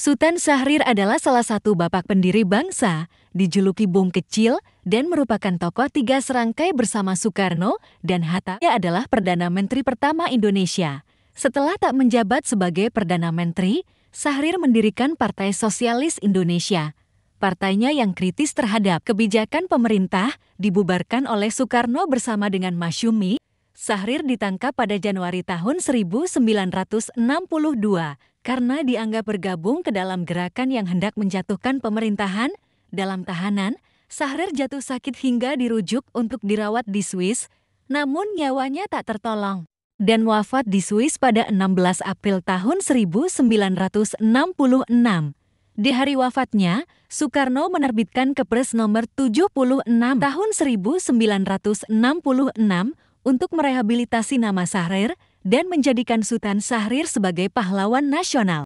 Sutan Sjahrir adalah salah satu bapak pendiri bangsa, dijuluki Bung Kecil, dan merupakan tokoh tiga serangkai bersama Sukarno dan Hatta. Ia adalah Perdana Menteri pertama Indonesia. Setelah tak menjabat sebagai Perdana Menteri, Sjahrir mendirikan Partai Sosialis Indonesia. Partainya yang kritis terhadap kebijakan pemerintah dibubarkan oleh Sukarno bersama dengan Masyumi. Sjahrir ditangkap pada Januari tahun 1962 karena dianggap bergabung ke dalam gerakan yang hendak menjatuhkan pemerintahan. Dalam tahanan, Sjahrir jatuh sakit hingga dirujuk untuk dirawat di Swiss, namun nyawanya tak tertolong dan wafat di Swiss pada 16 April tahun 1966. Di hari wafatnya, Sukarno menerbitkan Kepres nomor 76 tahun 1966 untuk merehabilitasi nama Sjahrir dan menjadikan Sutan Sjahrir sebagai pahlawan nasional.